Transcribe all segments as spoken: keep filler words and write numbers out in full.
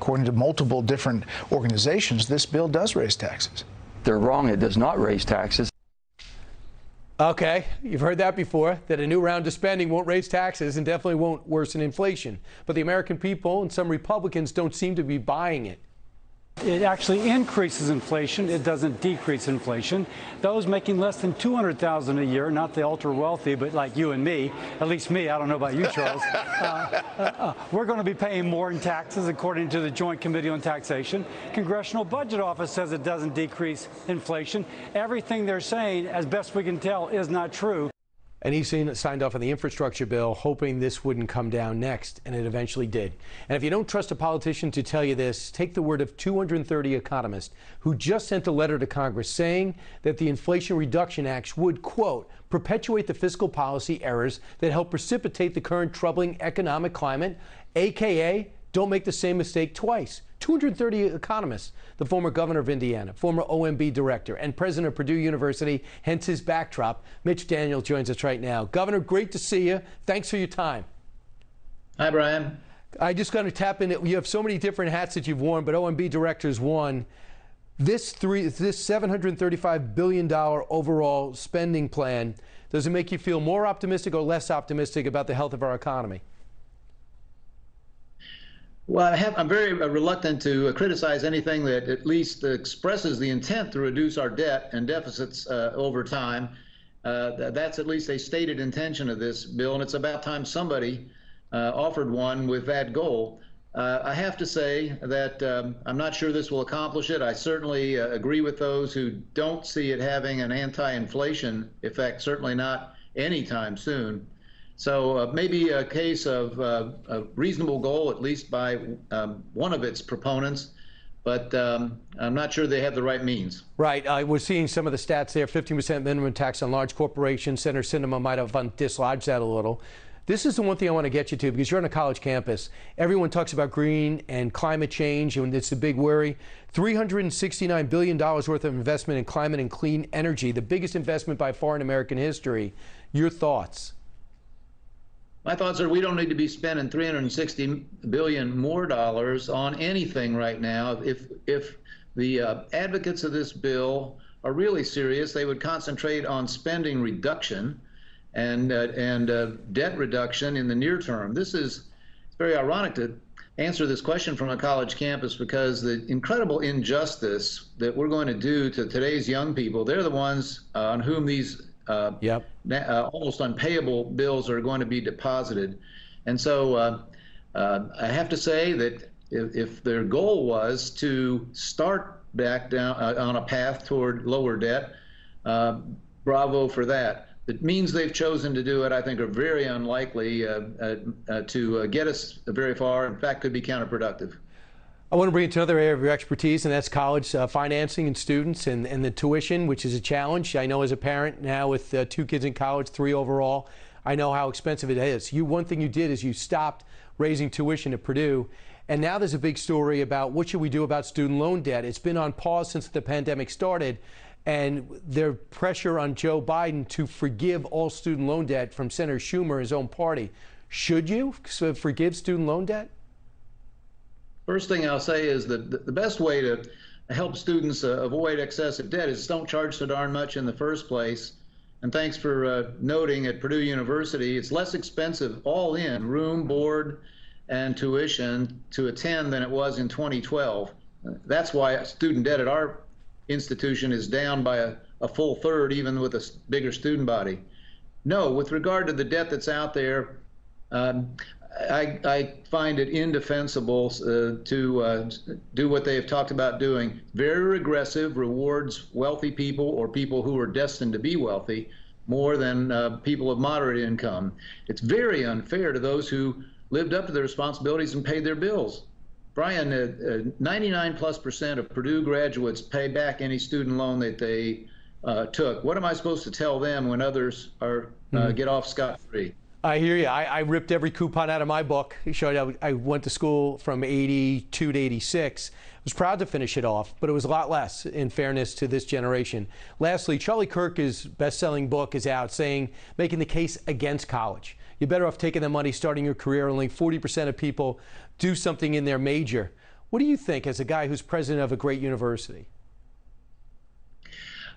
according to multiple different organizations, this bill does raise taxes. They're wrong. It does not raise taxes. Okay, you've heard that before, that a new round of spending won't raise taxes and definitely won't worsen inflation. But the American people and some Republicans don't seem to be buying it. It actually increases inflation. It doesn't decrease inflation. Those making less than two hundred thousand dollars a year, not the ultra-wealthy, but like you and me, at least me, I don't know about you, Charles, uh, uh, uh, we're going to be paying more in taxes, according to the Joint Committee on Taxation. Congressional Budget Office says it doesn't decrease inflation. Everything they're saying, as best we can tell, is not true. And he signed off on the infrastructure bill, hoping this wouldn't come down next, and it eventually did. And if you don't trust a politician to tell you this, take the word of two hundred thirty economists who just sent a letter to Congress saying that the Inflation Reduction Act would, quote, perpetuate the fiscal policy errors that help precipitate the current troubling economic climate, A K A don't make the same mistake twice. two hundred thirty economists, the former governor of Indiana, former O M B director, and president of Purdue University, hence his backdrop. Mitch Daniels joins us right now. Governor, great to see you. Thanks for your time. Hi, Brian. I just got to tap into, you have so many different hats that you've worn, but O M B director's one. This, three, this seven hundred thirty-five billion dollars overall spending plan, does it make you feel more optimistic or less optimistic about the health of our economy? Well, I have, I'm very reluctant to criticize anything that at least expresses the intent to reduce our debt and deficits uh, over time. Uh, that's at least a stated intention of this bill, and it's about time somebody uh, offered one with that goal. Uh, I have to say that um, I'm not sure this will accomplish it. I certainly uh, agree with those who don't see it having an anti-inflation effect, certainly not anytime soon. So uh, maybe a case of uh, a reasonable goal, at least by um, one of its proponents, but um, I'm not sure they have the right means. Right. Uh, we're seeing some of the stats there, fifteen percent minimum tax on large corporations. Senator Sinema might have dislodged that a little. This is the one thing I want to get you to, because you're on a college campus. Everyone talks about green and climate change, and it's a big worry. three hundred sixty-nine billion dollars worth of investment in climate and clean energy, the biggest investment by far in American history. Your thoughts? My thoughts are we don't need to be spending three hundred sixty billion dollars more dollars on anything right now. If, if the uh, advocates of this bill are really serious, they would concentrate on spending reduction and, uh, and uh, debt reduction in the near term. This is it's very ironic to answer this question from a college campus, because the incredible injustice that we're going to do to today's young people, they're the ones uh, on whom these Uh, yep. uh, almost unpayable bills are going to be deposited. And so uh, uh, I have to say that if, if their goal was to start back down uh, on a path toward lower debt, uh, bravo for that. The means they've chosen to do it, I think, are very unlikely uh, uh, uh, to uh, get us very far. In fact, could be counterproductive. I want to bring it to another area of your expertise, and that's college uh, financing and students and, and the tuition, which is a challenge. I know as a parent now with uh, two kids in college, three overall, I know how expensive it is. You, one thing you did is you stopped raising tuition at Purdue, and now there's a big story about what should we do about student loan debt. It's been on pause since the pandemic started, and their pressure on Joe Biden to forgive all student loan debt from Senator Schumer, his own party. Should you forgive student loan debt? First thing I'll say is that the best way to help students uh, avoid excessive debt is don't charge so darn much in the first place. And thanks for uh, noting at Purdue University, it's less expensive all in, room, board, and tuition to attend than it was in twenty twelve. That's why student debt at our institution is down by a, a full third, even with a bigger student body. No, with regard to the debt that's out there, um, I, I find it indefensible uh, to uh, do what they have talked about doing. Very regressive, rewards wealthy people or people who are destined to be wealthy more than uh, people of moderate income. It's very unfair to those who lived up to their responsibilities and paid their bills. Brian, uh, uh, ninety-nine plus percent of Purdue graduates pay back any student loan that they uh, took. What am I supposed to tell them when others are uh, mm-hmm. get off scot-free? I hear you. I, I ripped every coupon out of my book. It showed I, I went to school from eighty-two to eighty-six. I was proud to finish it off, but it was a lot less in fairness to this generation. Lastly, Charlie Kirk's best-selling book is out saying, making the case against college. You're better off taking the money, starting your career. Only forty percent of people do something in their major. What do you think as a guy who's president of a great university?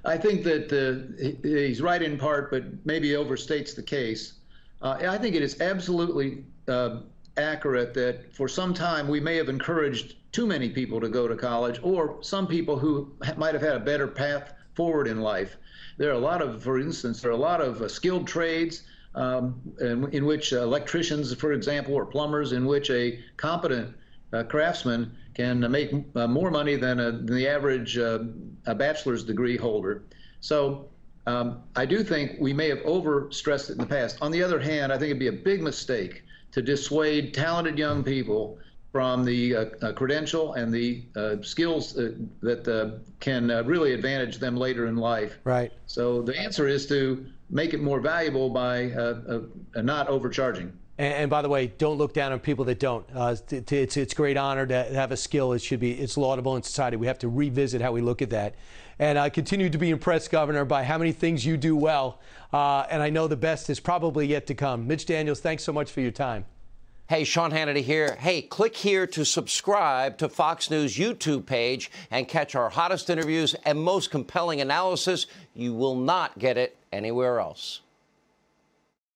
I think that uh, he's right in part, but maybe overstates the case. Uh, I think it is absolutely uh, accurate that for some time we may have encouraged too many people to go to college, or some people who might have had a better path forward in life. There are a lot of, for instance, there are a lot of uh, skilled trades um, in, in which uh, electricians, for example, or plumbers, in which a competent uh, craftsman can make uh, more money than, a, than the average uh, a bachelor's degree holder. So um, I do think we may have overstressed it in the past. On the other hand, I think it'd be a big mistake to dissuade talented young people from the uh, uh, credential and the uh, skills uh, that uh, can uh, really advantage them later in life. Right. So the answer is to make it more valuable by uh, uh, not overcharging. And, and by the way, don't look down on people that don't. Uh, it's it's great honor to have a skill. It should be it's laudable in society. We have to revisit how we look at that. And I continue to be impressed, Governor, by how many things you do well. Uh, and I know the best is probably yet to come. Mitch Daniels, thanks so much for your time. Hey, Sean Hannity here. Hey, click here to subscribe to Fox News YouTube page and catch our hottest interviews and most compelling analysis. You will not get it anywhere else.